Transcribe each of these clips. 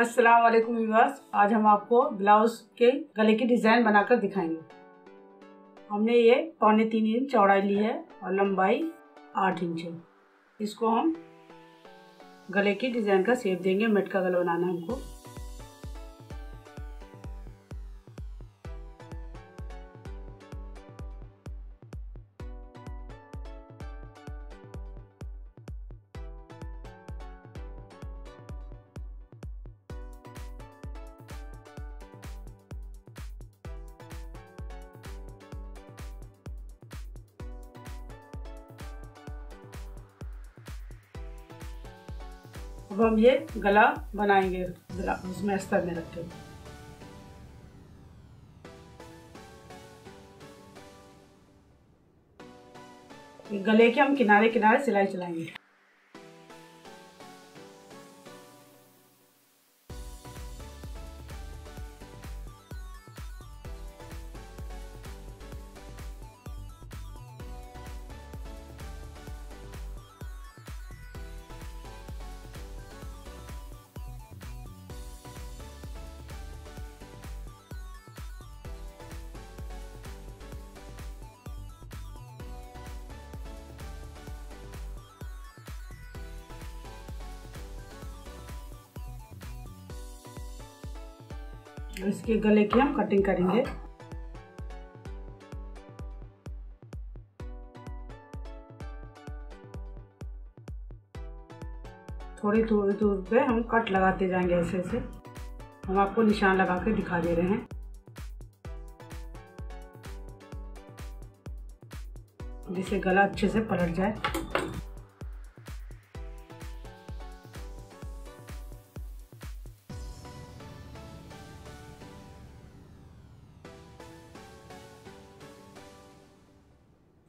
अस्सलाम वालेकुम व्यूअर्स, आज हम आपको ब्लाउज के गले की डिज़ाइन बनाकर दिखाएंगे। हमने ये 3.25 इंच चौड़ाई ली है और लंबाई 8 इंच है। इसको हम गले की डिज़ाइन का शेप देंगे। मटका गला बनाना है हमको। अब हम ये गला बनाएंगे, गला उसमें अस्तर में रख के। ये गले के हम किनारे किनारे सिलाई चलाएंगे। इसके गले की हम कटिंग करेंगे। थोड़ी थोड़ी दूर पे हम कट लगाते जाएंगे। ऐसे ऐसे हम आपको निशान लगा के दिखा दे रहे हैं। जिससे गला अच्छे से पलट जाए।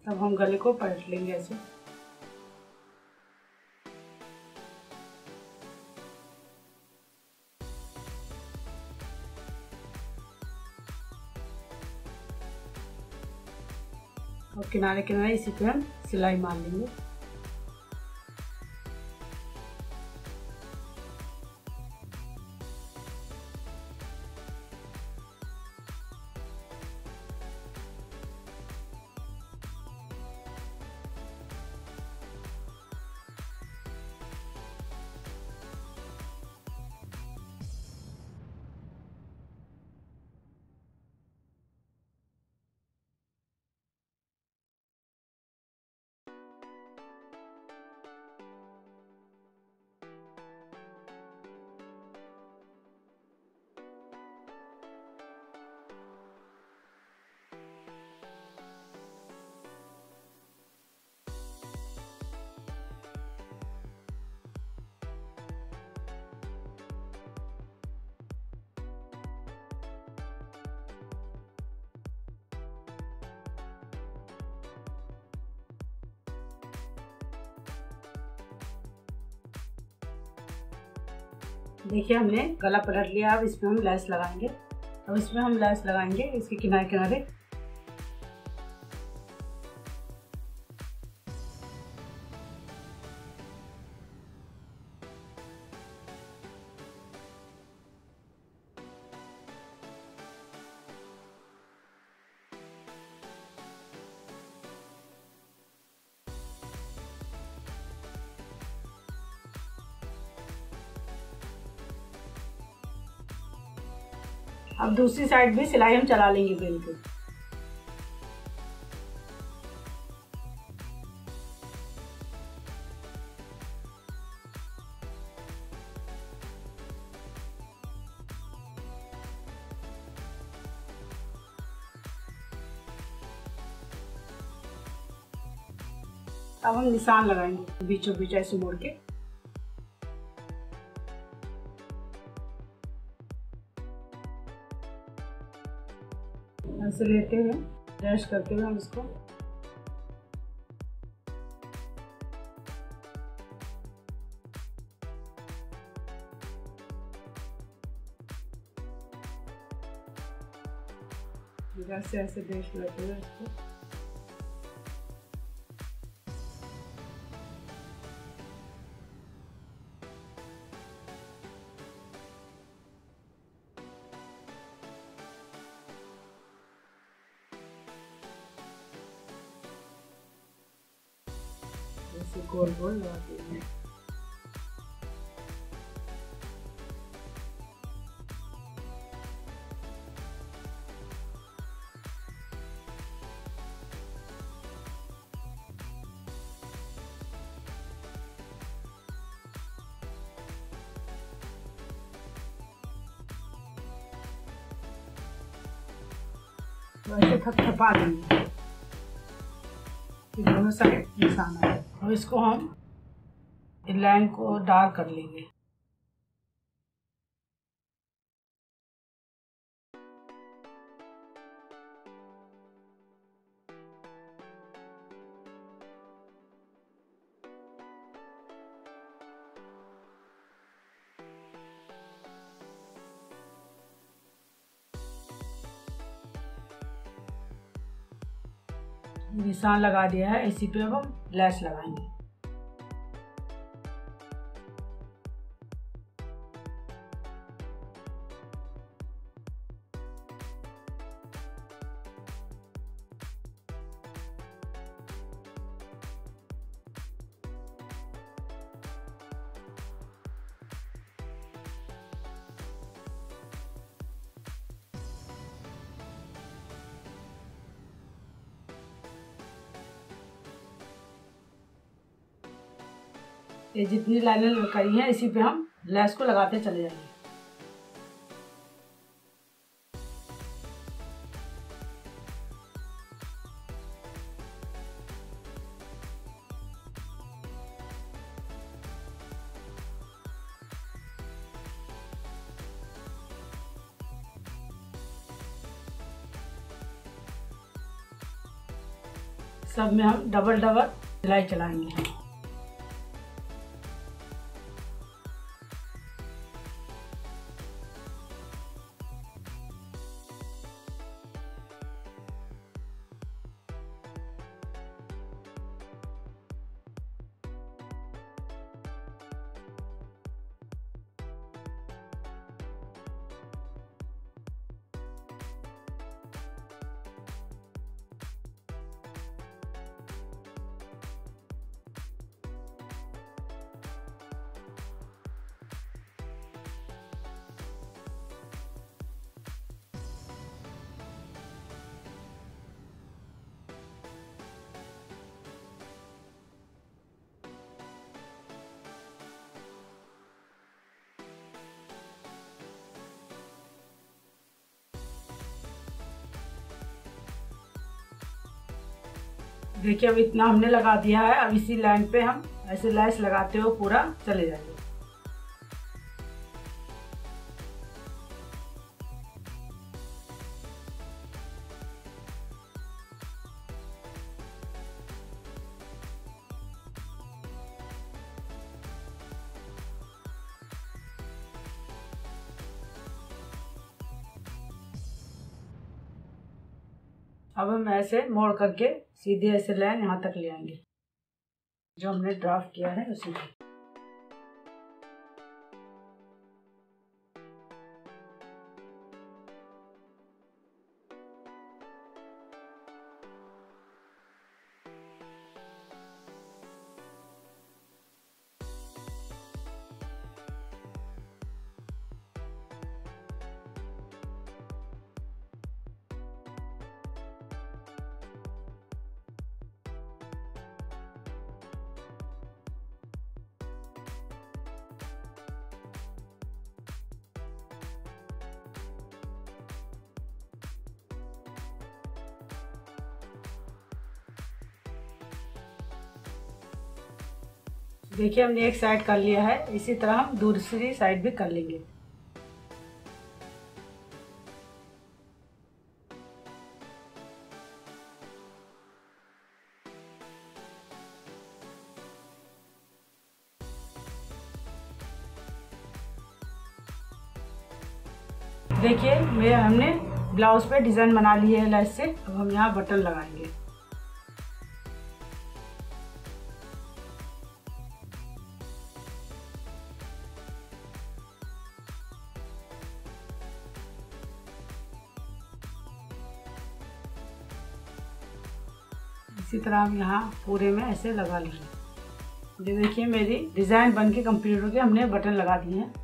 तब हम गले को पलट लेंगे ऐसे। और किनारे किनारे इसी पे हम सिलाई मार लेंगे। देखिए हमने गला पलट लिया। अब इसमें हम लैस लगाएंगे। इसके किनारे किनारे। अब दूसरी साइड भी सिलाई हम चला लेंगे बेल के। अब हम निशान लगाएंगे बीचों बीच ऐसे मोड़ के। ऐसे लेते हैं, डैश करते हुए हम इसको ऐसे ऐसे डैश करते हुए इसको। इसे गोल गोल लगा देंगे। तो ऐसे थपथपा देंगे कि दोनों साइड निशान आए। अब इसको हम लाइन को डार्क कर लेंगे। निशान लगा दिया है, इसी पे अब हम लैस लगाएंगे। ये जितनी लाइनें लगाई हैं इसी पे हम लेस को लगाते चले जाएंगे। सब में हम डबल डबल सिलाई चलाएंगे। देखिए अब इतना हमने लगा दिया है। अब इसी लाइन पे हम ऐसे लैस लगाते हुए पूरा चले जाएंगे। अब हम ऐसे मोड़ करके सीधे ऐसे लाइन यहाँ तक ले आएंगे जो हमने ड्राफ्ट किया है उसी। देखिए हमने एक साइड कर लिया है, इसी तरह हम दूसरी साइड भी कर लेंगे। देखिए मैं हमने ब्लाउज पे डिजाइन बना लिए है लैस से। अब हम यहाँ बटन लगाएंगे। इसी तरह हम यहाँ पूरे में ऐसे लगा लेंगे। ये देखिए मेरी डिज़ाइन बनके कंप्लीट हो गया। हमने बटन लगा दिए हैं।